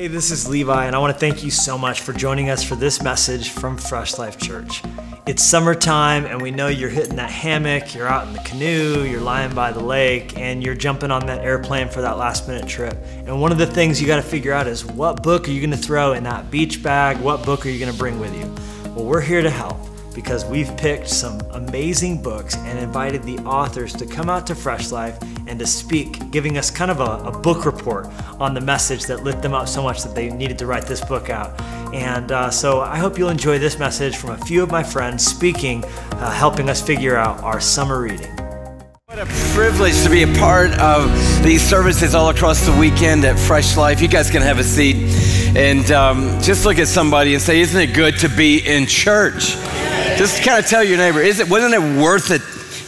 Hey, this is Levi, and I want to thank you so much for joining us for this message from Fresh Life Church. It's summertime, and we know you're hitting that hammock, you're out in the canoe, you're lying by the lake, and you're jumping on that airplane for that last-minute trip. And one of the things you got to figure out is, what book are you going to throw in that beach bag? What book are you going to bring with you? Well, we're here to help, because we've picked some amazing books and invited the authors to come out to Fresh Life and to speak, giving us kind of a book report on the message that lit them up so much that they needed to write this book out. And so I hope you'll enjoy this message from a few of my friends speaking, helping us figure out our summer reading. What a privilege to be a part of these services all across the weekend at Fresh Life. You guys can have a seat and just look at somebody and say, isn't it good to be in church? Just kind of tell your neighbor, wasn't it worth it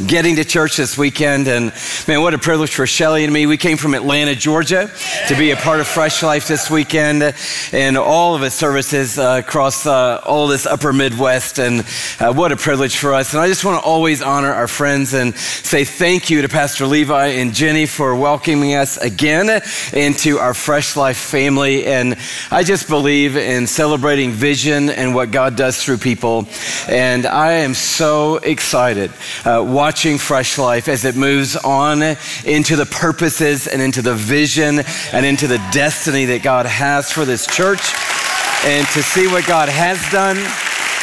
getting to church this weekend? And man, what a privilege for Shelly and me. We came from Atlanta, Georgia to be a part of Fresh Life this weekend and all of its services across all this upper Midwest. And what a privilege for us. And I just want to always honor our friends and say thank you to Pastor Levi and Jenny for welcoming us again into our Fresh Life family. And I just believe in celebrating vision and what God does through people. And I am so excited watching Fresh Life as it moves on into the purposes and into the vision and into the destiny that God has for this church, and to see what God has done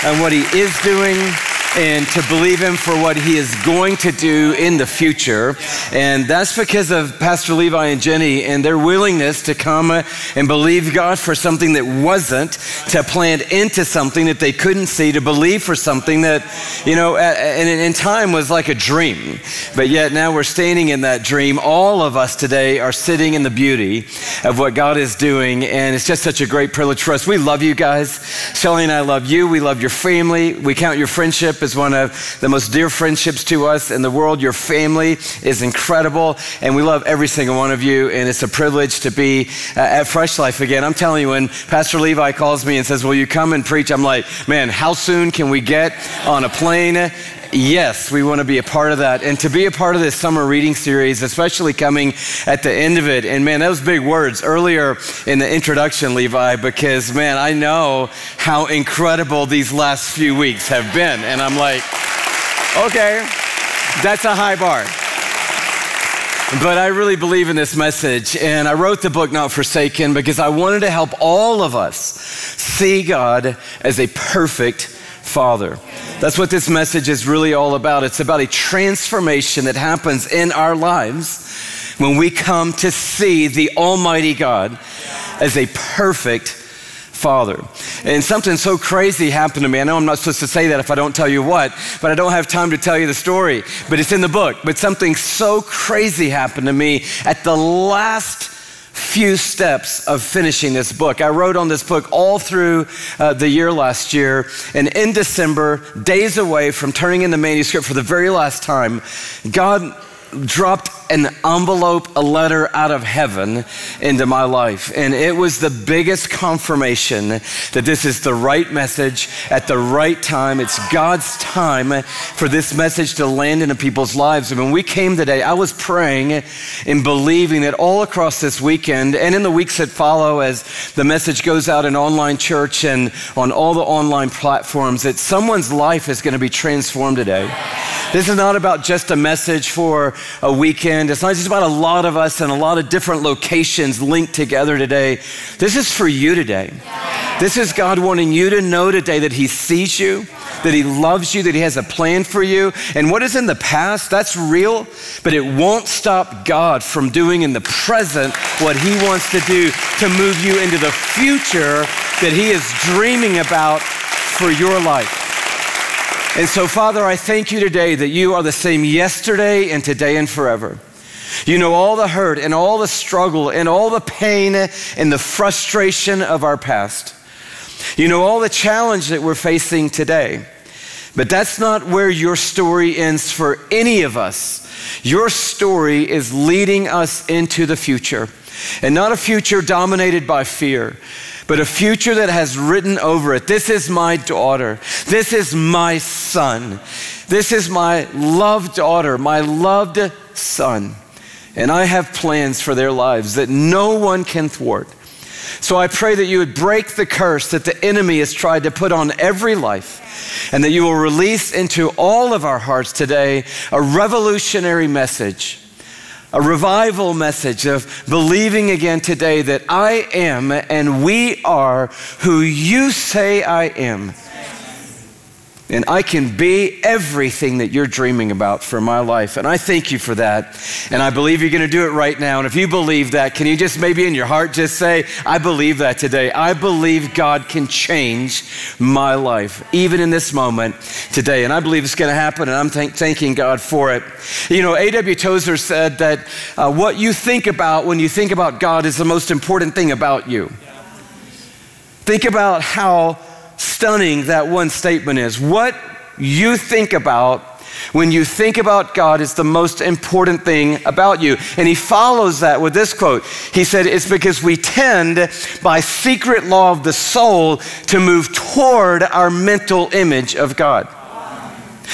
and what He is doing, and to believe Him for what He is going to do in the future. And that's because of Pastor Levi and Jenny and their willingness to come and believe God for something that wasn't, to plant into something that they couldn't see, to believe for something that, you know, and in time was like a dream. But yet now we're standing in that dream. All of us today are sitting in the beauty of what God is doing, and it's just such a great privilege for us. We love you guys. Shelly and I love you. We love your family. We count your friendship is one of the most dear friendships to us in the world. Your family is incredible, and we love every single one of you, and it's a privilege to be at Fresh Life again. I'm telling you, when Pastor Levi calls me and says, will you come and preach? I'm like, man, how soon can we get on a plane? Yes, we want to be a part of that. And to be a part of this summer reading series, especially coming at the end of it. And man, those big words earlier in the introduction, Levi, because man, I know how incredible these last few weeks have been. And I'm like, okay, that's a high bar. But I really believe in this message, and I wrote the book Not Forsaken because I wanted to help all of us see God as a perfect Father. That's what this message is really all about. It's about a transformation that happens in our lives when we come to see the Almighty God as a perfect Father. And something so crazy happened to me. I know I'm not supposed to say that if I don't tell you what, but I don't have time to tell you the story, but it's in the book. But something so crazy happened to me at the last few steps of finishing this book. I wrote on this book all through the year last year, and in December, days away from turning in the manuscript for the very last time, God dropped an envelope, a letter out of heaven into my life. And it was the biggest confirmation that this is the right message at the right time. It's God's time for this message to land into people's lives. And when we came today, I was praying and believing that all across this weekend and in the weeks that follow, as the message goes out in online church and on all the online platforms, that someone's life is going to be transformed today. This is not about just a message for a weekend. It's not just about a lot of us and a lot of different locations linked together today. This is for you today. This is God wanting you to know today that He sees you, that He loves you, that He has a plan for you. And what is in the past, that's real, but it won't stop God from doing in the present what He wants to do to move you into the future that He is dreaming about for your life. And so, Father, I thank you today that you are the same yesterday and today and forever. You know all the hurt and all the struggle and all the pain and the frustration of our past. You know all the challenge that we're facing today. But that's not where your story ends for any of us. Your story is leading us into the future. And not a future dominated by fear, but a future that has written over it, this is my daughter, this is my son, this is my loved daughter, my loved son, and I have plans for their lives that no one can thwart. So I pray that you would break the curse that the enemy has tried to put on every life, and that you will release into all of our hearts today a revolutionary message, a revival message of believing again today that I am and we are who you say I am. And I can be everything that you're dreaming about for my life. And I thank you for that. And I believe you're going to do it right now. And if you believe that, can you just maybe in your heart just say, I believe that today. I believe God can change my life, even in this moment today. And I believe it's going to happen, and I'm thanking God for it. You know, A.W. Tozer said that what you think about when you think about God is the most important thing about you. Think about how stunning that one statement is. What you think about when you think about God is the most important thing about you. And he follows that with this quote. He said, it's because we tend by secret law of the soul to move toward our mental image of God.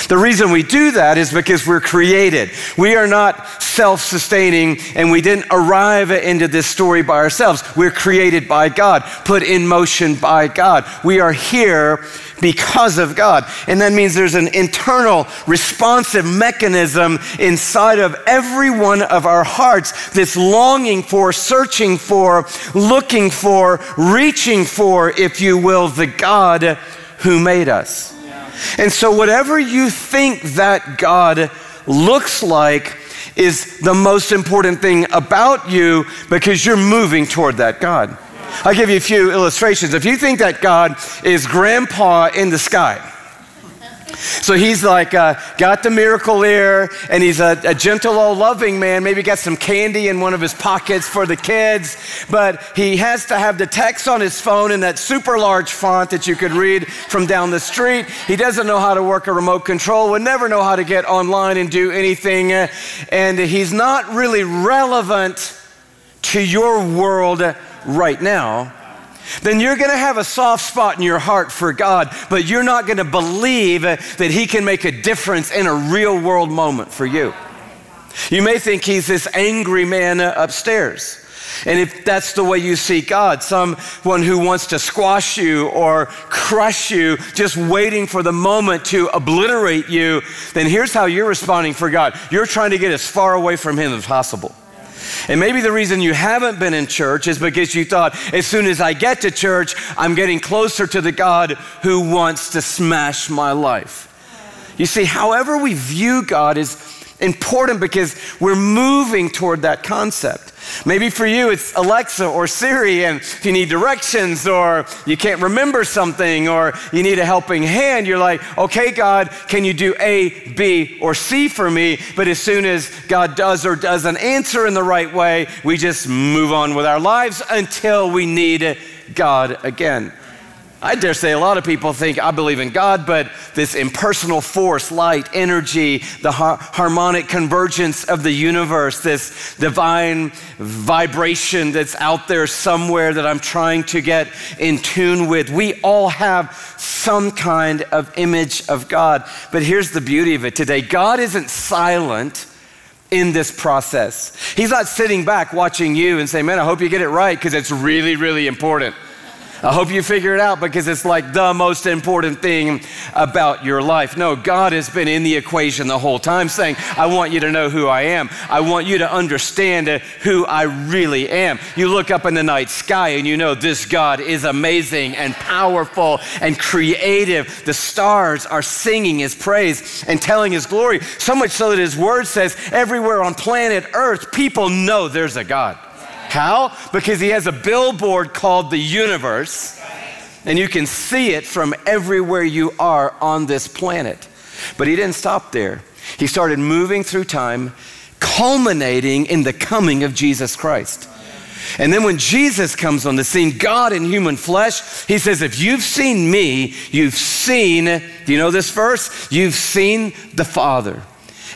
The reason we do that is because we're created. We are not self-sustaining, and we didn't arrive into this story by ourselves. We're created by God, put in motion by God. We are here because of God. And that means there's an internal responsive mechanism inside of every one of our hearts that's longing for, searching for, looking for, reaching for, if you will, the God who made us. And so whatever you think that God looks like is the most important thing about you, because you're moving toward that God. I'll give you a few illustrations. If you think that God is Grandpa in the sky, so he's like got the miracle ear, and he's a gentle old loving man, maybe got some candy in one of his pockets for the kids, but he has to have the text on his phone in that super large font that you could read from down the street. He doesn't know how to work a remote control, would never know how to get online and do anything, and he's not really relevant to your world right now. Then you're going to have a soft spot in your heart for God, but you're not going to believe that he can make a difference in a real world moment for you. You may think he's this angry man upstairs. And if that's the way you see God, someone who wants to squash you or crush you, just waiting for the moment to obliterate you, then here's how you're responding for God. You're trying to get as far away from him as possible. And maybe the reason you haven't been in church is because you thought, as soon as I get to church, I'm getting closer to the God who wants to smash my life. You see, however we view God is important because we're moving toward that concept. Maybe for you, it's Alexa or Siri, and if you need directions or you can't remember something or you need a helping hand, you're like, okay, God, can you do A, B, or C for me? But as soon as God does or doesn't answer in the right way, we just move on with our lives until we need God again. I dare say a lot of people think, I believe in God, but this impersonal force, light, energy, the harmonic convergence of the universe, this divine vibration that's out there somewhere that I'm trying to get in tune with. We all have some kind of image of God. But here's the beauty of it today. God isn't silent in this process. He's not sitting back watching you and saying, man, I hope you get it right because it's really, really important. I hope you figure it out because it's like the most important thing about your life. No, God has been in the equation the whole time saying, I want you to know who I am. I want you to understand who I really am. You look up in the night sky and you know this God is amazing and powerful and creative. The stars are singing his praise and telling his glory, so much so that his word says everywhere on planet Earth, people know there's a God. How? Because he has a billboard called the universe, and you can see it from everywhere you are on this planet. But he didn't stop there. He started moving through time, culminating in the coming of Jesus Christ. And then when Jesus comes on the scene, God in human flesh, he says, if you've seen me, you've seen, do you know this verse? You've seen the Father.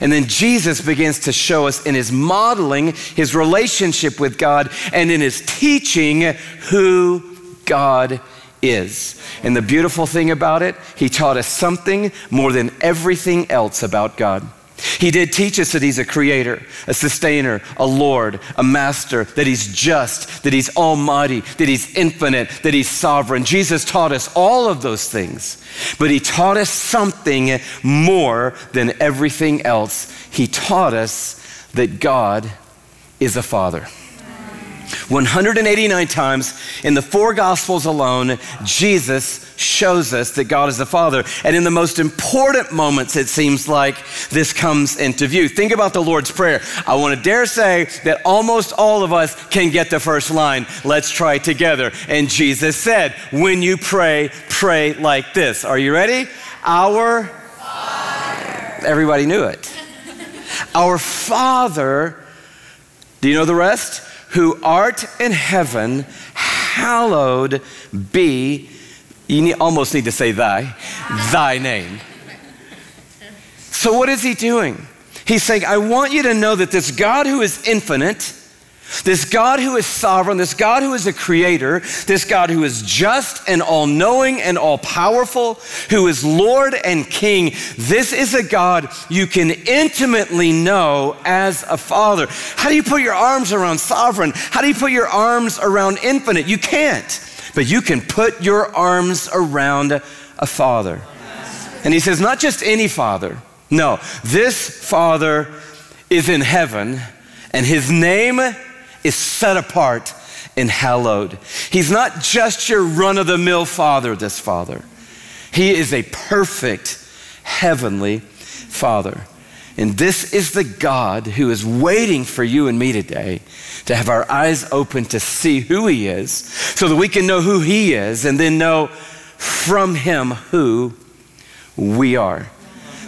And then Jesus begins to show us in his modeling, his relationship with God, and in his teaching who God is. And the beautiful thing about it, he taught us something more than everything else about God. He did teach us that he's a creator, a sustainer, a Lord, a master, that he's just, that he's almighty, that he's infinite, that he's sovereign. Jesus taught us all of those things, but he taught us something more than everything else. He taught us that God is a father. 189 times in the four Gospels alone, Jesus shows us that God is the Father. And in the most important moments, it seems like this comes into view. Think about the Lord's Prayer. I want to dare say that almost all of us can get the first line. Let's try together. And Jesus said, when you pray, pray like this. Are you ready? Our Father. Everybody knew it. Our Father. Do you know the rest? Who art in heaven, hallowed be, almost need to say thy name. So what is he doing? He's saying, I want you to know that this God who is infinite, this God who is sovereign, this God who is a creator, this God who is just and all-knowing and all-powerful, who is Lord and King, this is a God you can intimately know as a father. How do you put your arms around sovereign? How do you put your arms around infinite? You can't, but you can put your arms around a father. And he says, not just any father. No, this Father is in heaven, and his name is set apart and hallowed. He's not just your run-of-the-mill father, this Father. He is a perfect heavenly Father. And this is the God who is waiting for you and me today to have our eyes open to see who he is so that we can know who he is and then know from him who we are.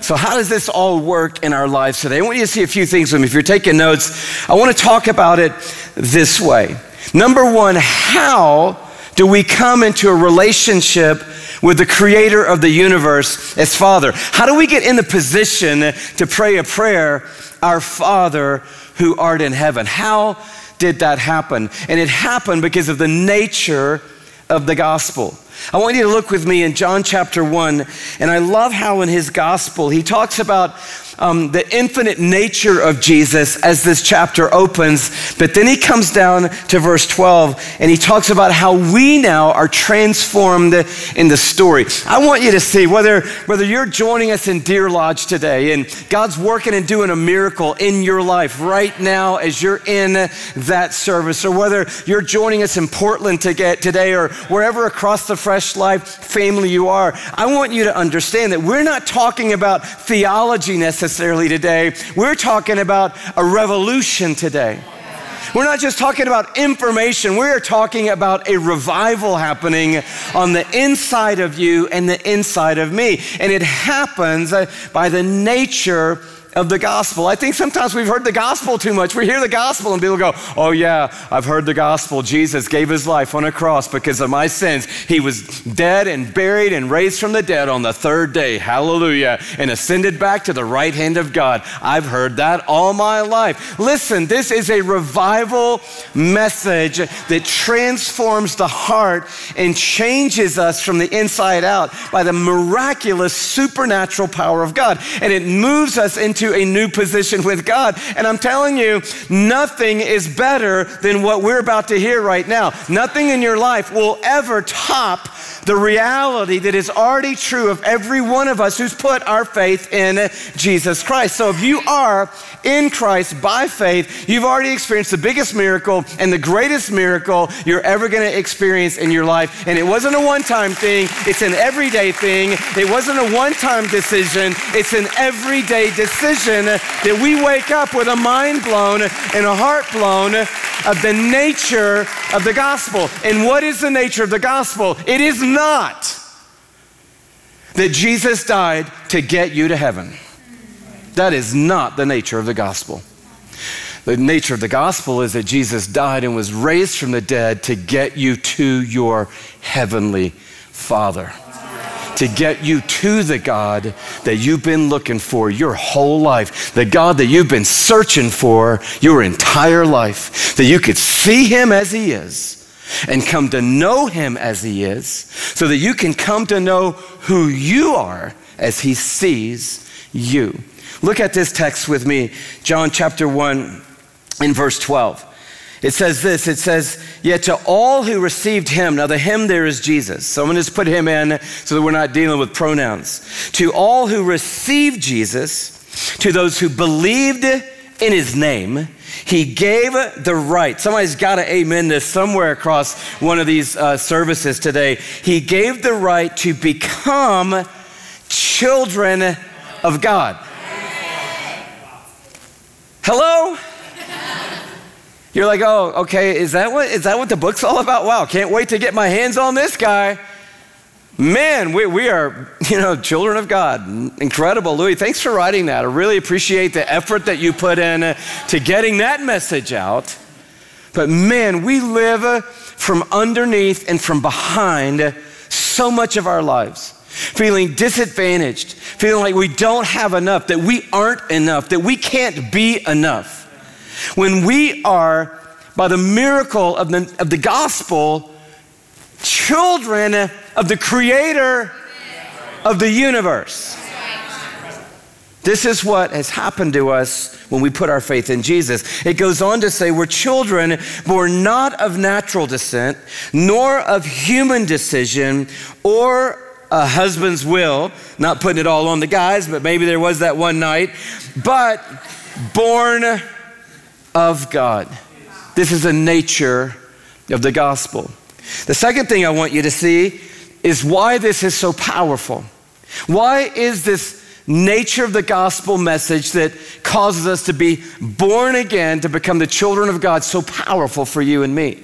So how does this all work in our lives today? I want you to see a few things with me. If you're taking notes, I want to talk about it this way. Number one, how do we come into a relationship with the creator of the universe as Father? How do we get in the position to pray a prayer, our Father who art in heaven? How did that happen? And it happened because of the nature of the gospel. I want you to look with me in John chapter 1, and I love how in his gospel he talks about the infinite nature of Jesus as this chapter opens, but then he comes down to verse 12, and he talks about how we now are transformed in the story. I want you to see, whether you're joining us in Deer Lodge today, and God's working and doing a miracle in your life right now as you're in that service, or whether you're joining us in Portland today, or wherever across the Fresh Life family you are, I want you to understand that we're not talking about theology necessarily today. We're talking about a revolution today. We're not just talking about information. We're talking about a revival happening on the inside of you and the inside of me. And it happens by the nature of the gospel. I think sometimes we've heard the gospel too much. We hear the gospel and people go, oh yeah, I've heard the gospel. Jesus gave his life on a cross because of my sins. He was dead and buried and raised from the dead on the third day, hallelujah, and ascended back to the right hand of God. I've heard that all my life. Listen, this is a revival message that transforms the heart and changes us from the inside out by the miraculous supernatural power of God. And it moves us into a new position with God. And I'm telling you, nothing is better than what we're about to hear right now. Nothing in your life will ever top the reality that is already true of every one of us who's put our faith in Jesus Christ. So if you are in Christ by faith, you've already experienced the biggest miracle and the greatest miracle you're ever going to experience in your life. And it wasn't a one-time thing. It's an everyday thing. It wasn't a one-time decision. It's an everyday decision that we wake up with a mind blown and a heart blown of the nature of the gospel. And what is the nature of the gospel? It is not that Jesus died to get you to heaven. That is not the nature of the gospel. The nature of the gospel is that Jesus died and was raised from the dead to get you to your heavenly Father, to get you to the God that you've been looking for your whole life, the God that you've been searching for your entire life, that you could see him as he is and come to know him as he is so that you can come to know who you are as he sees you. Look at this text with me, John chapter 1 in verse 12. It says this, it says, yet to all who received him, now the him there is Jesus. So I'm going to just put him in so that we're not dealing with pronouns. To all who received Jesus, to those who believed in his name, he gave the right. Somebody's got to amen this somewhere across one of these services today. He gave the right to become children of God. Hello? You're like, oh, okay, is that what the book's all about? Wow, can't wait to get my hands on this guy. Man, we are, children of God. Incredible, Louis. Thanks for writing that. I really appreciate the effort that you put in to getting that message out. But man, we live from underneath and from behind so much of our lives. Feeling disadvantaged, feeling like we don't have enough, that we aren't enough, that we can't be enough. When we are, by the miracle of the gospel, children of the creator of the universe. This is what has happened to us when we put our faith in Jesus. It goes on to say we're children born not of natural descent, nor of human decision, or a husband's will. Not putting it all on the guys, but maybe there was that one night. But born of God. This is the nature of the gospel. The second thing I want you to see is why this is so powerful. Why is this nature of the gospel message that causes us to be born again, to become the children of God, so powerful for you and me?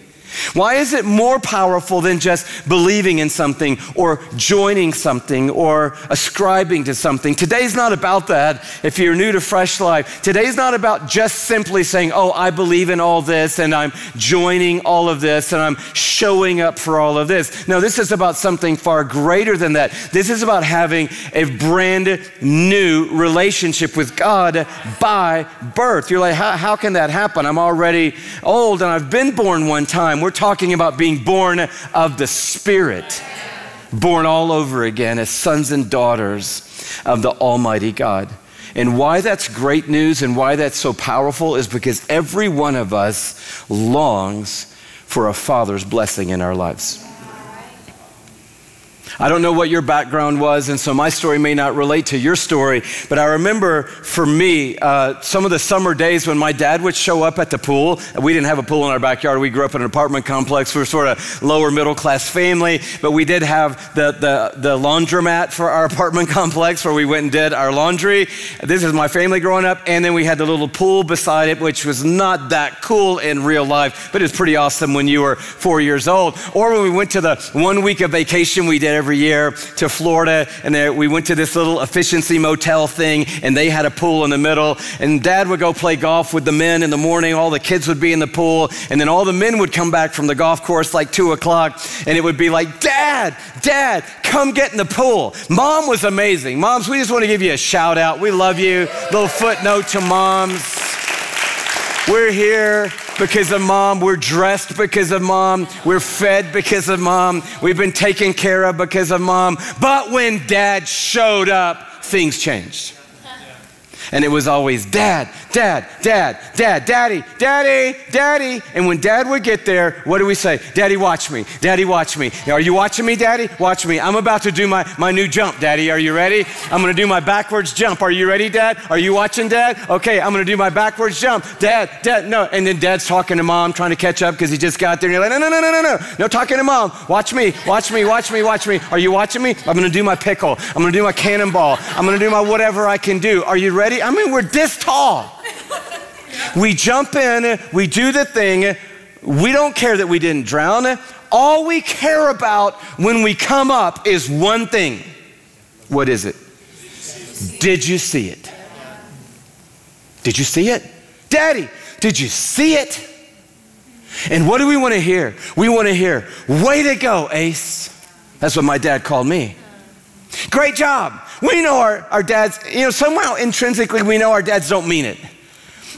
Why is it more powerful than just believing in something or joining something or ascribing to something? Today's not about that if you're new to Fresh Life. Today's not about just simply saying, oh, I believe in all this and I'm joining all of this and I'm showing up for all of this. No, this is about something far greater than that. This is about having a brand new relationship with God by birth. You're like, how can that happen? I'm already old and I've been born one time. We're talking about being born of the Spirit, born all over again as sons and daughters of the Almighty God. And why that's great news and why that's so powerful is because every one of us longs for a father's blessing in our lives. I don't know what your background was, and so my story may not relate to your story, but I remember for me, some of the summer days when my dad would show up at the pool. We didn't have a pool in our backyard. We grew up in an apartment complex. We were sort of lower middle class family, but we did have the laundromat for our apartment complex where we went and did our laundry. This is my family growing up, and then we had the little pool beside it, which was not that cool in real life, but it was pretty awesome when you were 4 years old. Or when we went to the 1 week of vacation we did every year to Florida, and there we went to this little efficiency motel thing, and they had a pool in the middle, and Dad would go play golf with the men in the morning. All the kids would be in the pool, and then all the men would come back from the golf course like 2 o'clock, and it would be like, Dad, come get in the pool. Mom was amazing. Moms, we just want to give you a shout out. We love you. Little footnote to moms. We're here because of mom. We're dressed because of mom. We're fed because of mom. We've been taken care of because of mom. But when Dad showed up, things changed. And it was always Daddy. And when Dad would get there, what do we say? Daddy, watch me. Now, are you watching me, Daddy? Watch me. I'm about to do my new jump, Daddy. Are you ready? I'm going to do my backwards jump. Are you ready, Dad? Are you watching, Dad? Okay, I'm going to do my backwards jump. Dad, no. And then Dad's talking to Mom, trying to catch up because he just got there. And you're like, no, talking to Mom. Watch me. Are you watching me? I'm going to do my pickle. I'm going to do my cannonball. I'm going to do my whatever I can do. Are you ready? I mean, we're this tall. We jump in, we do the thing. We don't care that we didn't drown. All we care about when we come up is one thing. What is it? Did you see it? Did you see it? Daddy, did you see it? And what do we want to hear? We want to hear, way to go, Ace. That's what my dad called me. Great job. We know our dads, somehow intrinsically we know our dads don't mean it.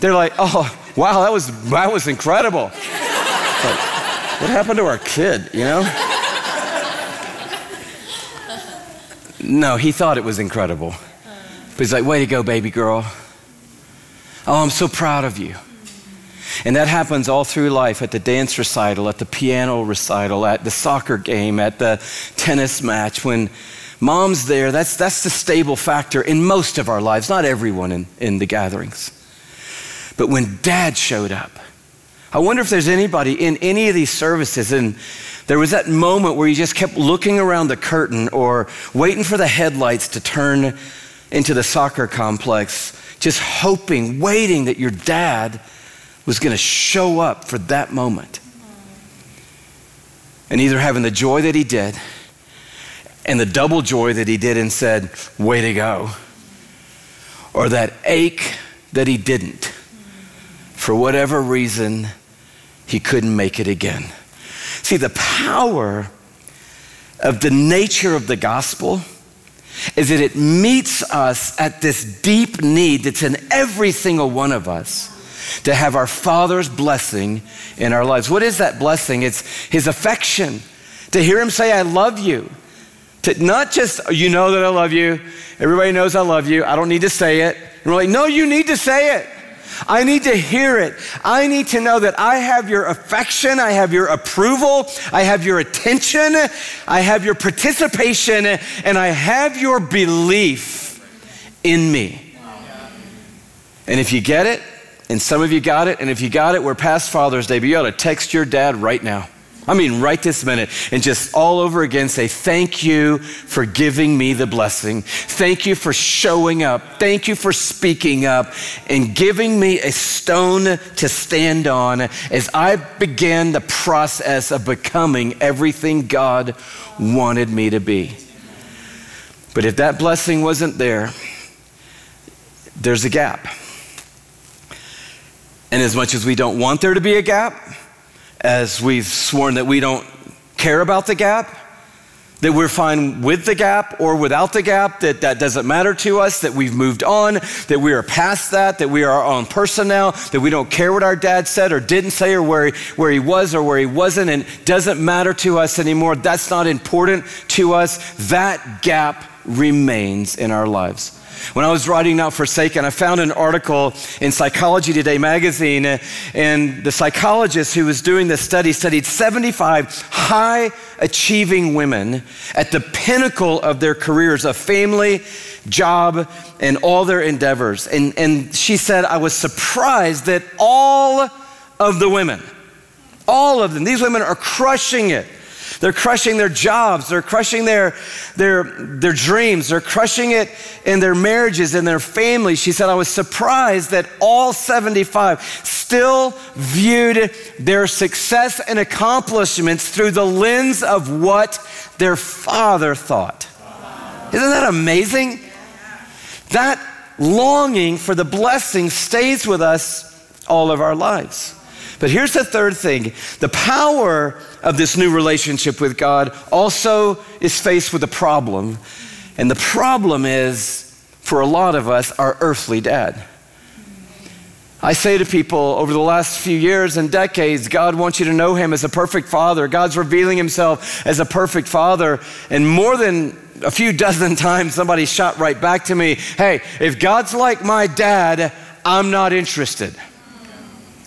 They're like, oh, wow, that was incredible. Like, what happened to our kid, No, he thought it was incredible. But he's like, way to go, baby girl. Oh, I'm so proud of you. And that happens all through life, at the dance recital, at the piano recital, at the soccer game, at the tennis match. When mom's there, that's the stable factor in most of our lives, not everyone in the gatherings. But when dad showed up, I wonder if there's anybody in any of these services, and there was that moment where you just kept looking around the curtain or waiting for the headlights to turn into the soccer complex, just hoping, waiting that your dad was going to show up for that moment. And either having the joy that he did and the double joy that he did and said, way to go, or that ache that he didn't. For whatever reason, he couldn't make it again. See, the power of the nature of the gospel is that it meets us at this deep need that's in every single one of us to have our Father's blessing in our lives. What is that blessing? It's his affection, to hear him say, I love you. To not just, you know that I love you. Everybody knows I love you. I don't need to say it. And we're like, no, you need to say it. I need to hear it. I need to know that I have your affection. I have your approval. I have your attention. I have your participation. And I have your belief in me. And if you get it, and some of you got it, and if you got it, we're past Father's Day, but you ought to text your dad right now. I mean, right this minute, and just all over again say, thank you for giving me the blessing. Thank you for showing up. Thank you for speaking up and giving me a stone to stand on as I began the process of becoming everything God wanted me to be. But if that blessing wasn't there, there's a gap. And as much as we don't want there to be a gap, as we've sworn that we don't care about the gap, that we're fine with the gap or without the gap, that doesn't matter to us, that we've moved on, that we are past that we are our own person now, that we don't care what our dad said or didn't say or where he was or where he wasn't, and doesn't matter to us anymore. That's not important to us. That gap remains in our lives. When I was writing Not Forsaken, I found an article in Psychology Today magazine, and the psychologist who was doing this study studied 75 high-achieving women at the pinnacle of their careers, of family, job, and all their endeavors. And she said, I was surprised that all of the women, all of them, these women are crushing it. They're crushing their jobs. They're crushing their dreams. They're crushing it in their marriages, in their families. She said, I was surprised that all 75 still viewed their success and accomplishments through the lens of what their father thought. Isn't that amazing? That longing for the blessing stays with us all of our lives. But here's the third thing. The power of this new relationship with God also is faced with a problem. And the problem is, for a lot of us, our earthly dad. I say to people over the last few years and decades, God wants you to know him as a perfect father. God's revealing himself as a perfect father. And more than a few dozen times, somebody shot right back to me, hey, if God's like my dad, I'm not interested.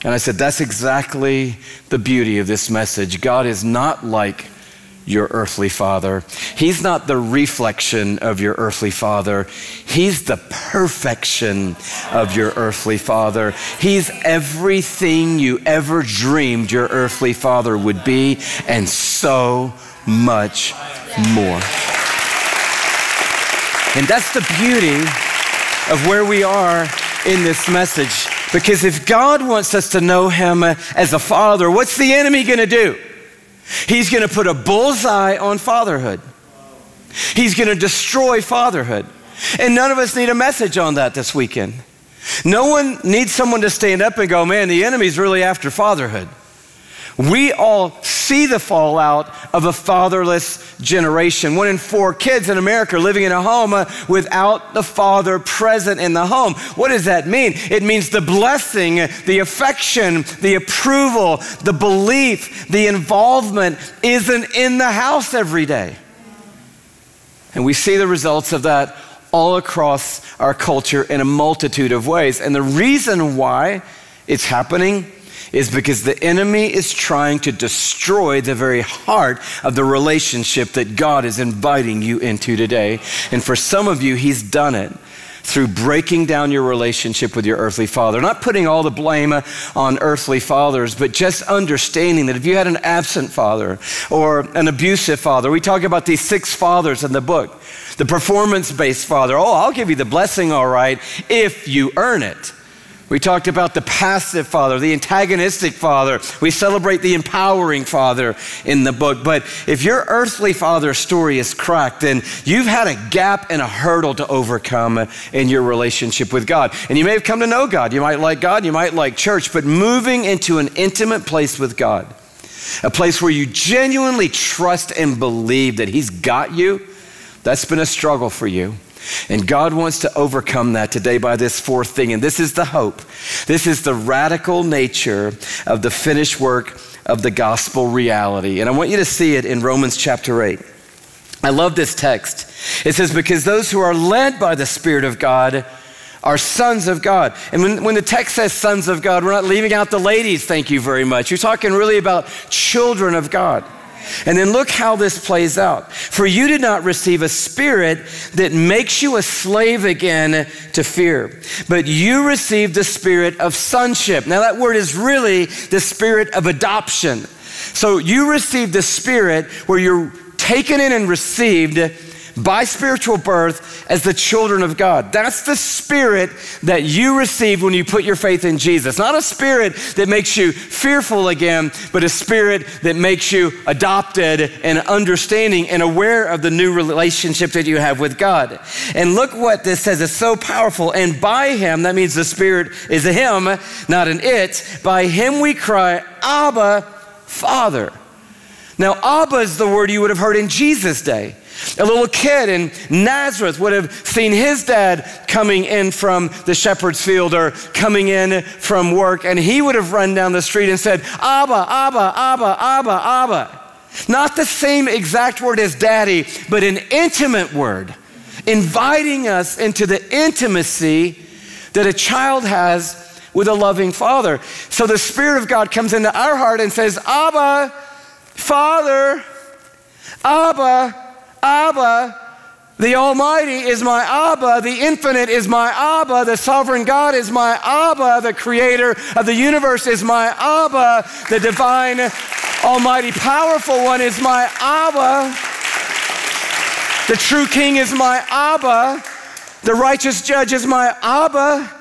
And I said, that's exactly the beauty of this message. God is not like your earthly father. He's not the reflection of your earthly father. He's the perfection of your earthly father. He's everything you ever dreamed your earthly father would be, and so much more. And that's the beauty of where we are in this message. Because if God wants us to know him as a father, what's the enemy going to do? He's going to put a bullseye on fatherhood. He's going to destroy fatherhood. And none of us need a message on that this weekend. No one needs someone to stand up and go, man, the enemy's really after fatherhood. We all see the fallout of a fatherless generation. 1 in 4 kids in America are living in a home without the father present in the home. What does that mean? It means the blessing, the affection, the approval, the belief, the involvement isn't in the house every day. And we see the results of that all across our culture in a multitude of ways. And the reason why it's happening is because the enemy is trying to destroy the very heart of the relationship that God is inviting you into today. And for some of you, he's done it through breaking down your relationship with your earthly father. Not putting all the blame on earthly fathers, but just understanding that if you had an absent father or an abusive father, we talk about these 6 fathers in the book, the performance-based father. Oh, I'll give you the blessing, all right, if you earn it. We talked about the passive father, the antagonistic father. We celebrate the empowering father in the book. But if your earthly father's story is cracked, then you've had a gap and a hurdle to overcome in your relationship with God. And you may have come to know God. You might like God. You might like church. But moving into an intimate place with God, a place where you genuinely trust and believe that he's got you, that's been a struggle for you. And God wants to overcome that today by this 4th thing. And this is the hope. This is the radical nature of the finished work of the gospel reality. And I want you to see it in Romans chapter 8. I love this text. It says, because those who are led by the Spirit of God are sons of God. And when the text says sons of God, we're not leaving out the ladies, thank you very much. You're talking really about children of God. And then look how this plays out. For you did not receive a spirit that makes you a slave again to fear, but you received the spirit of sonship. Now that word is really the spirit of adoption. So you received the spirit where you're taken in and received by spiritual birth as the children of God. That's the spirit that you receive when you put your faith in Jesus. Not a spirit that makes you fearful again, but a spirit that makes you adopted and understanding and aware of the new relationship that you have with God. And look what this says. It's so powerful. And by him, that means the spirit is a him, not an it. By him we cry, Abba, Father. Now, Abba is the word you would have heard in Jesus' day. A little kid in Nazareth would have seen his dad coming in from the shepherd's field or coming in from work, and he would have run down the street and said, Abba, Abba, Abba, Abba, Abba. Not the same exact word as daddy, but an intimate word, inviting us into the intimacy that a child has with a loving father. So the Spirit of God comes into our heart and says, Abba, Father, Abba, Abba, the Almighty is my Abba, the Infinite is my Abba, the Sovereign God is my Abba, the Creator of the universe is my Abba, the Divine, Almighty, Powerful One is my Abba, the True King is my Abba, the Righteous Judge is my Abba.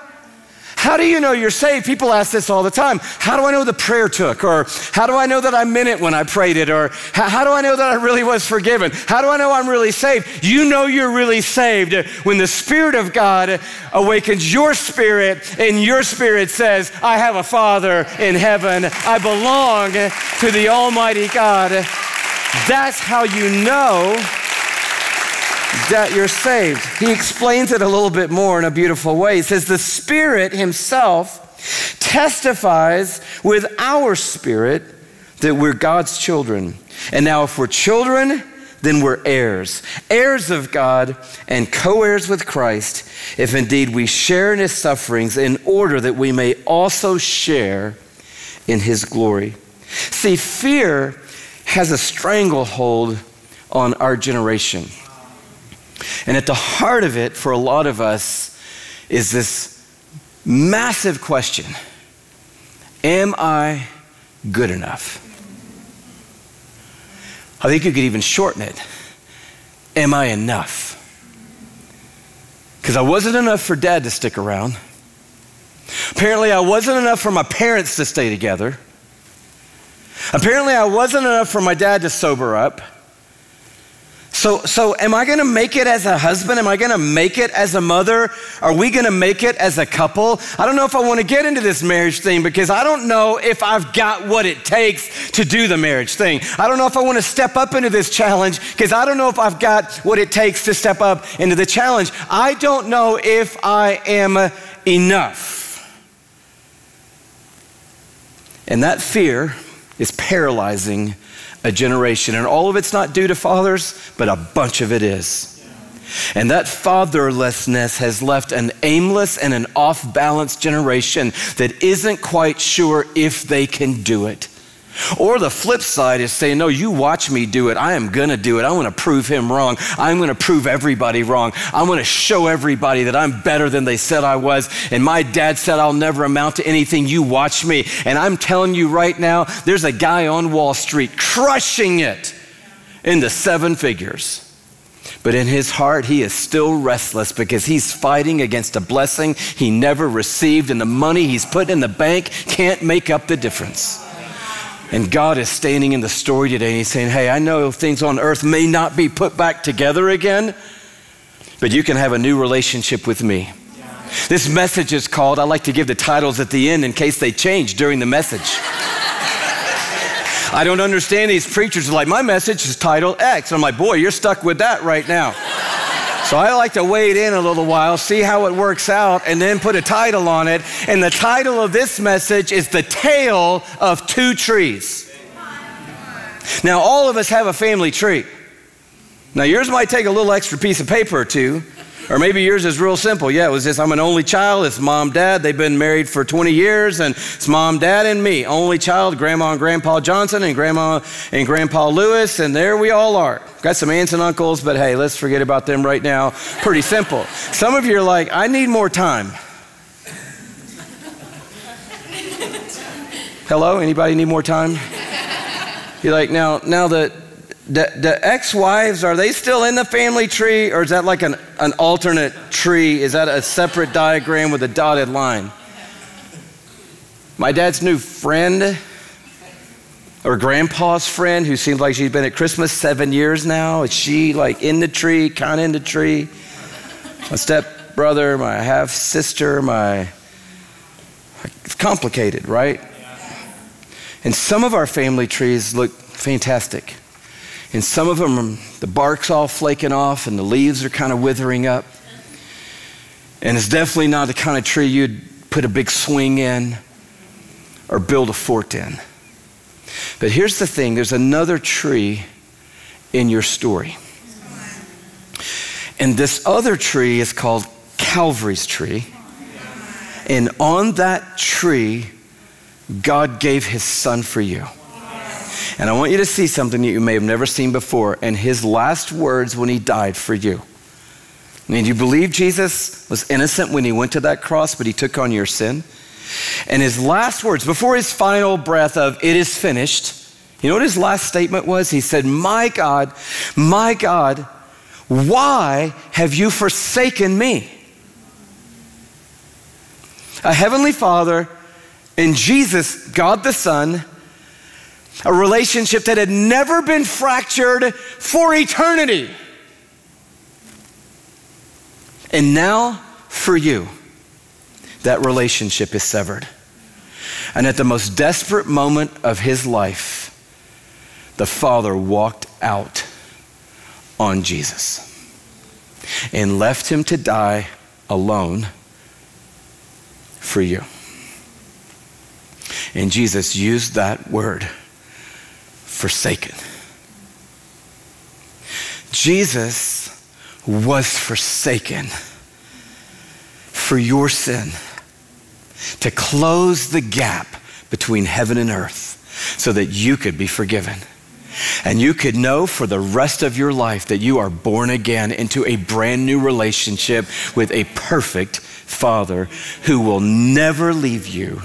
How do you know you're saved? People ask this all the time. How do I know the prayer took? Or how do I know that I meant it when I prayed it? Or how do I know that I really was forgiven? How do I know I'm really saved? You know you're really saved when the Spirit of God awakens your spirit and your spirit says, I have a Father in heaven. I belong to the Almighty God. That's how you know that you're saved. He explains it a little bit more in a beautiful way. He says, the Spirit himself testifies with our spirit that we're God's children. And now if we're children, then we're heirs, heirs of God and co-heirs with Christ, if indeed we share in his sufferings in order that we may also share in his glory. See, fear has a stranglehold on our generation. And at the heart of it, for a lot of us, is this massive question. Am I good enough? I think you could even shorten it. Am I enough? Because I wasn't enough for dad to stick around. Apparently, I wasn't enough for my parents to stay together. Apparently, I wasn't enough for my dad to sober up. So am I going to make it as a husband? Am I going to make it as a mother? Are we going to make it as a couple? I don't know if I want to get into this marriage thing because I don't know if I've got what it takes to do the marriage thing. I don't know if I want to step up into this challenge because I don't know if I've got what it takes to step up into the challenge. I don't know if I am enough. And that fear is paralyzing a generation, and all of it's not due to fathers, but a bunch of it is. And that fatherlessness has left an aimless and an off-balance generation that isn't quite sure if they can do it. Or the flip side is saying, no, you watch me do it. I am going to do it. I want to prove him wrong. I'm going to prove everybody wrong. I'm going to show everybody that I'm better than they said I was. And my dad said I'll never amount to anything. You watch me. And I'm telling you right now, there's a guy on Wall Street crushing it into seven figures. But in his heart, he is still restless because he's fighting against a blessing he never received, and the money he's put in the bank can't make up the difference. And God is standing in the story today and he's saying, hey, I know things on earth may not be put back together again, but you can have a new relationship with me. Yeah. This message is called, I like to give the titles at the end in case they change during the message. I don't understand these preachers are like, my message is titled X. I'm like, boy, you're stuck with that right now. So I like to wade in a little while, see how it works out, and then put a title on it. And the title of this message is The Tale of Two Trees. Now, all of us have a family tree. Now, yours might take a little extra piece of paper or two, or maybe yours is real simple. Yeah, it was just, I'm an only child. It's mom, dad. They've been married for 20 years, and it's mom, dad, and me. Only child, grandma and grandpa Johnson, and grandma and grandpa Lewis, and there we all are. Got some aunts and uncles, but hey, let's forget about them right now. Pretty simple. Some of you are like, I need more time. Hello, anybody need more time? You're like, now the ex-wives, are they still in the family tree, or is that like an alternate tree? Is that a separate diagram with a dotted line? My dad's new friend, or grandpa's friend, who seems like she's been at Christmas 7 years now. Is she like in the tree, kind of in the tree? My stepbrother, my half-sister, it's complicated, right? And some of our family trees look fantastic. And some of them, the bark's all flaking off and the leaves are kind of withering up. And it's definitely not the kind of tree you'd put a big swing in or build a fort in. But here's the thing, there's another tree in your story. And this other tree is called Calvary's tree. And on that tree, God gave his son for you. And I want you to see something that you may have never seen before, and his last words when he died for you. I mean, do you believe Jesus was innocent when he went to that cross, but he took on your sin? And his last words, before his final breath of, it is finished, you know what his last statement was? He said, my God, why have you forsaken me? A heavenly Father and Jesus, God the Son, a relationship that had never been fractured for eternity. And now, for you, that relationship is severed. And at the most desperate moment of his life, the Father walked out on Jesus and left him to die alone for you. And Jesus used that word, forsaken. Jesus was forsaken for your sin, to close the gap between heaven and earth so that you could be forgiven. And you could know for the rest of your life that you are born again into a brand new relationship with a perfect Father who will never leave you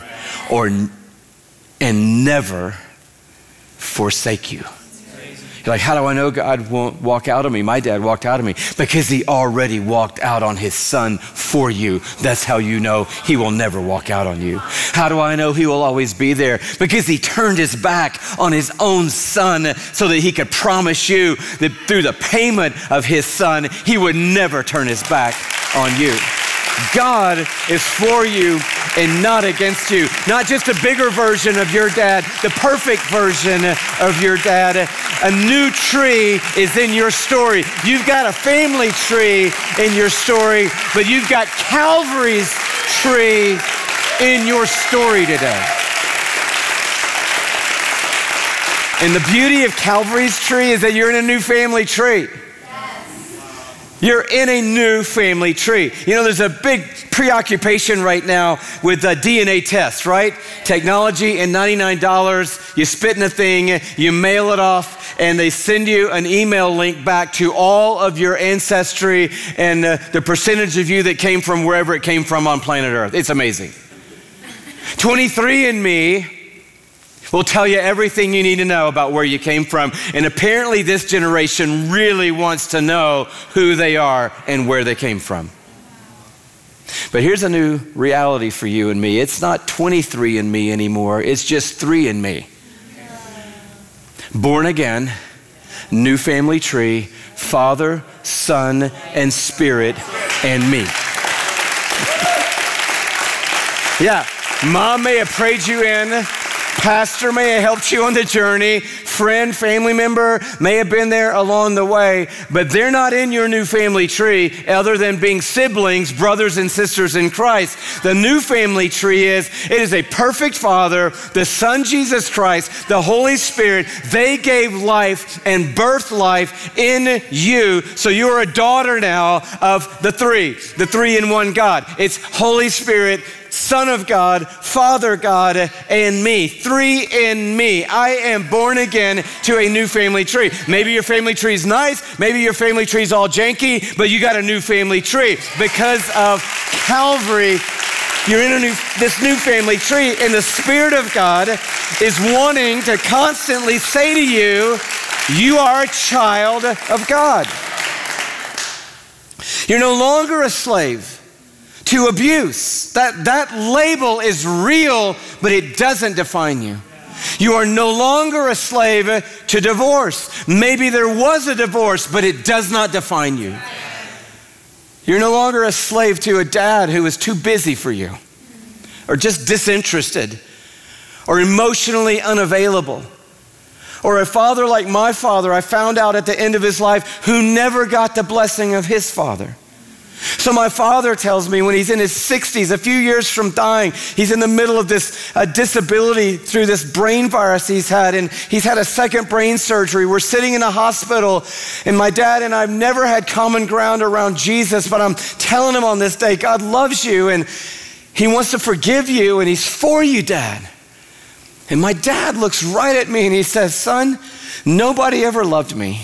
and never forsake you. You're like, how do I know God won't walk out on me? My dad walked out on me because he already walked out on his son for you. That's how you know he will never walk out on you. How do I know he will always be there? Because he turned his back on his own son so that he could promise you that through the payment of his son, he would never turn his back on you. God is for you and not against you. Not just a bigger version of your dad, the perfect version of your dad. A new tree is in your story. You've got a family tree in your story, but you've got Calvary's tree in your story today. And the beauty of Calvary's tree is that you're in a new family tree. You're in a new family tree. You know, there's a big preoccupation right now with DNA tests, right? Technology and $99, you spit in a thing, you mail it off, and they send you an email link back to all of your ancestry and the percentage of you that came from wherever it came from on planet Earth. It's amazing. 23andMe will tell you everything you need to know about where you came from. And apparently this generation really wants to know who they are and where they came from. But here's a new reality for you and me. It's not 23andMe anymore. It's just 3andMe. Born again, new family tree, Father, Son, and Spirit, and me. Yeah, Mom may have prayed you in. Pastor may have helped you on the journey. Friend, family member may have been there along the way, but they're not in your new family tree other than being siblings, brothers and sisters in Christ. The new family tree is a perfect Father, the Son Jesus Christ, the Holy Spirit. They gave life and birthed life in you. So you are a daughter now of the three in one God. It's Holy Spirit, Son of God, Father God, and me. Three in me. I am born again to a new family tree. Maybe your family tree is nice. Maybe your family tree is all janky, but you got a new family tree. Because of Calvary, you're in this new family tree, and the Spirit of God is wanting to constantly say to you, you are a child of God. You're no longer a slave to abuse. That label is real, but it doesn't define you. You are no longer a slave to divorce. Maybe there was a divorce, but it does not define you. You're no longer a slave to a dad who is too busy for you, or just disinterested, or emotionally unavailable, or a father like my father, I found out at the end of his life, who never got the blessing of his father. So my father tells me when he's in his 60s, a few years from dying, he's in the middle of this disability through this brain virus he's had, and he's had a second brain surgery. We're sitting in a hospital, and my dad and I've never had common ground around Jesus, but I'm telling him on this day, God loves you, and he wants to forgive you, and he's for you, Dad. And my dad looks right at me, and he says, son, nobody ever loved me,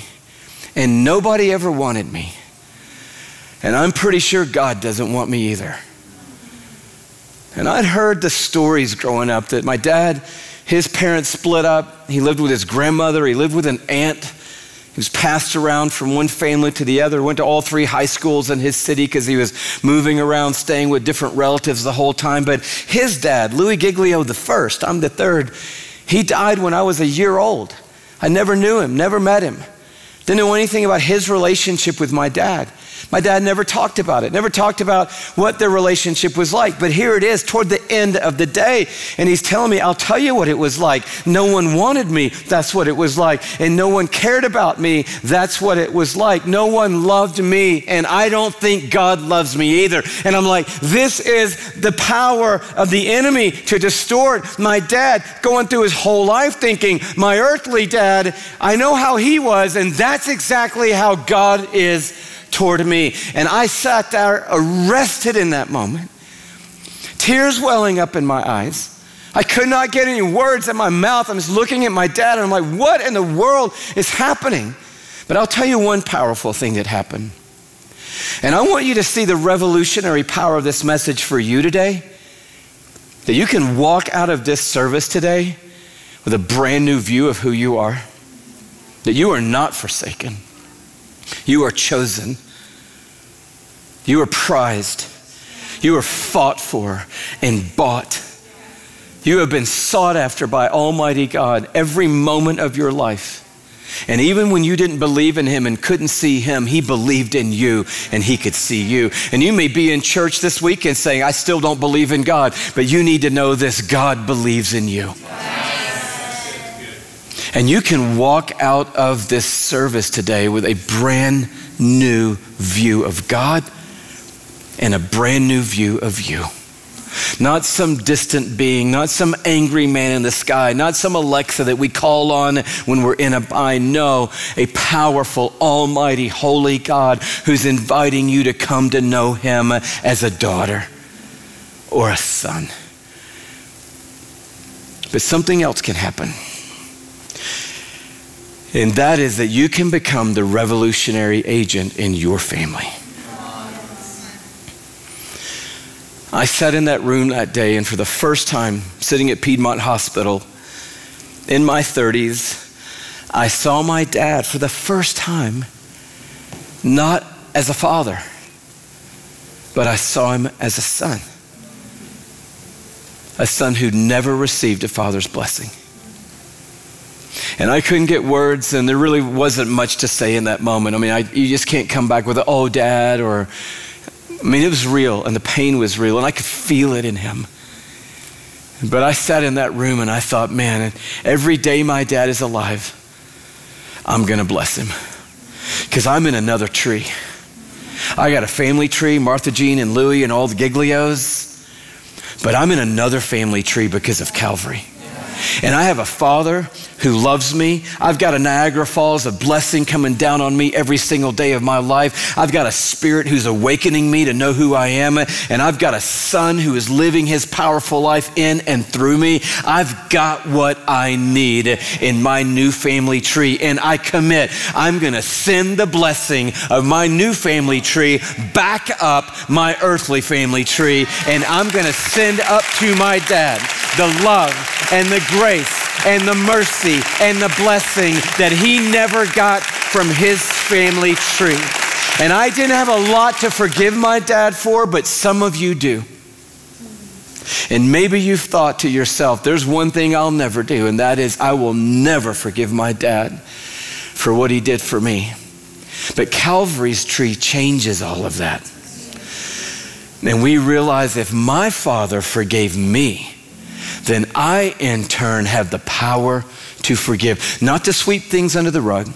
and nobody ever wanted me. And I'm pretty sure God doesn't want me either. And I'd heard the stories growing up that my dad, his parents split up. He lived with his grandmother. He lived with an aunt. He was passed around from one family to the other. Went to all three high schools in his city because he was moving around, staying with different relatives the whole time. But his dad, Louis Giglio the first, I'm the third, he died when I was a year old. I never knew him, never met him. Didn't know anything about his relationship with my dad. My dad never talked about it, never talked about what their relationship was like. But here it is toward the end of the day. And he's telling me, I'll tell you what it was like. No one wanted me. That's what it was like. And no one cared about me. That's what it was like. No one loved me. And I don't think God loves me either. And I'm like, this is the power of the enemy to distort my dad going through his whole life thinking, my earthly dad, I know how he was. And that's exactly how God is toward me. And I sat there arrested in that moment, tears welling up in my eyes. I could not get any words in my mouth. I'm just looking at my dad and I'm like, what in the world is happening? But I'll tell you one powerful thing that happened. And I want you to see the revolutionary power of this message for you today, that you can walk out of this service today with a brand new view of who you are, that you are not forsaken. You are chosen. You are prized. You are fought for and bought. You have been sought after by Almighty God every moment of your life. And even when you didn't believe in him and couldn't see him, he believed in you and he could see you. And you may be in church this weekend saying, I still don't believe in God, but you need to know this, God believes in you. And you can walk out of this service today with a brand new view of God and a brand new view of you. Not some distant being, not some angry man in the sky, not some Alexa that we call on when we're in a bind. No, a powerful, almighty, holy God who's inviting you to come to know him as a daughter or a son. But something else can happen. And that is that you can become the revolutionary agent in your family. I sat in that room that day, and for the first time, sitting at Piedmont Hospital in my 30s, I saw my dad for the first time, not as a father, but I saw him as a son who never received a father's blessing. And I couldn't get words, and there really wasn't much to say in that moment. I mean, you just can't come back with, oh, Dad, or... I mean, it was real, and the pain was real, and I could feel it in him. But I sat in that room, and I thought, man, every day my dad is alive, I'm going to bless him, because I'm in another tree. I got a family tree, Martha, Jean, and Louis, and all the Giglios, but I'm in another family tree because of Calvary. And I have a father who loves me. I've got a Niagara Falls, a blessing coming down on me every single day of my life. I've got a spirit who's awakening me to know who I am. And I've got a son who is living his powerful life in and through me. I've got what I need in my new family tree. And I commit, I'm going to send the blessing of my new family tree back up my earthly family tree. And I'm going to send up to my dad the love and the grace and the mercy and the blessing that he never got from his family tree. And I didn't have a lot to forgive my dad for, but some of you do. And maybe you've thought to yourself, there's one thing I'll never do, and that is I will never forgive my dad for what he did for me. But Calvary's tree changes all of that. And we realize if my father forgave me, then I, in turn, have the power to forgive. Not to sweep things under the rug,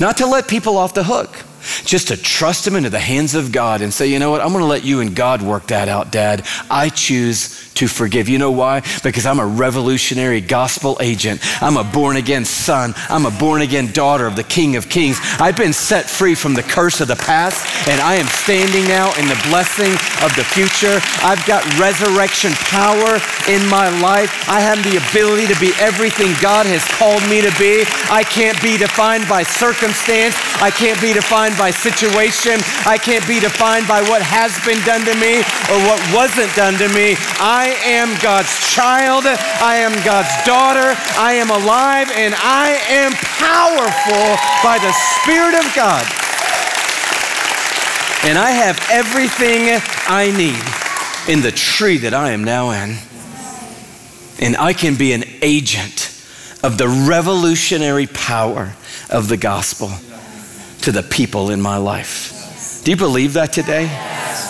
not to let people off the hook, just to trust them into the hands of God and say, you know what, I'm going to let you and God work that out, Dad. I choose to forgive. You know why? Because I'm a revolutionary gospel agent. I'm a born-again son. I'm a born-again daughter of the King of Kings. I've been set free from the curse of the past, and I am standing now in the blessing of the future. I've got resurrection power in my life. I have the ability to be everything God has called me to be. I can't be defined by circumstance. I can't be defined by situation. I can't be defined by what has been done to me or what wasn't done to me. I am God's child. I am God's daughter. I am alive, and I am powerful by the Spirit of God. And I have everything I need in the tree that I am now in. And I can be an agent of the revolutionary power of the gospel to the people in my life. Yes. Do you believe that today? Yes.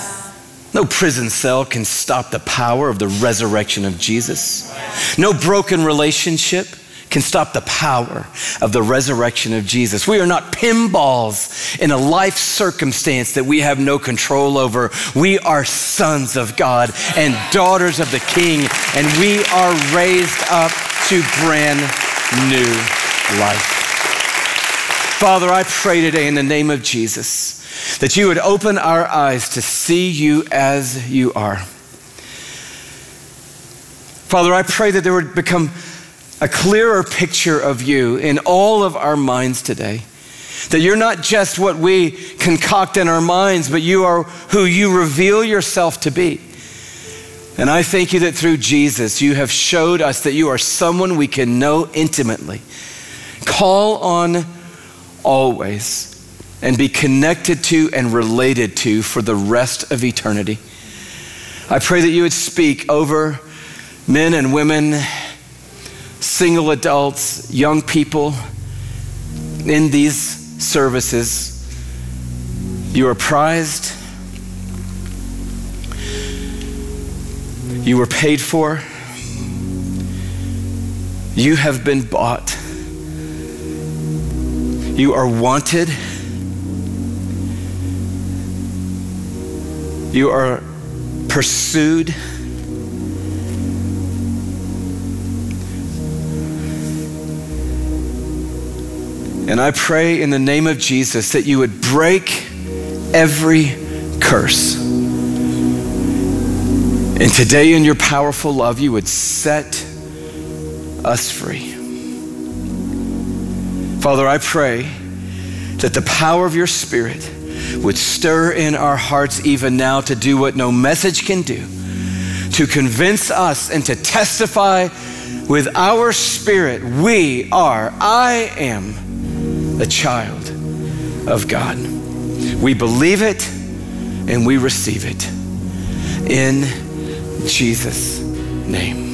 No prison cell can stop the power of the resurrection of Jesus. No broken relationship can stop the power of the resurrection of Jesus. We are not pinballs in a life circumstance that we have no control over. We are sons of God and daughters of the King, and we are raised up to brand new life. Father, I pray today in the name of Jesus that you would open our eyes to see you as you are. Father, I pray that there would become a clearer picture of you in all of our minds today. That you're not just what we concoct in our minds, but you are who you reveal yourself to be. And I thank you that through Jesus, you have showed us that you are someone we can know intimately. Call on always, and be connected to and related to for the rest of eternity. I pray that you would speak over men and women, single adults, young people in these services. You are prized. You were paid for. You have been bought. You are wanted. You are pursued. And I pray in the name of Jesus that you would break every curse. And today in your powerful love, you would set us free. Father, I pray that the power of your Spirit would stir in our hearts even now to do what no message can do, to convince us and to testify with our spirit, I am a child of God. We believe it and we receive it. In Jesus' name.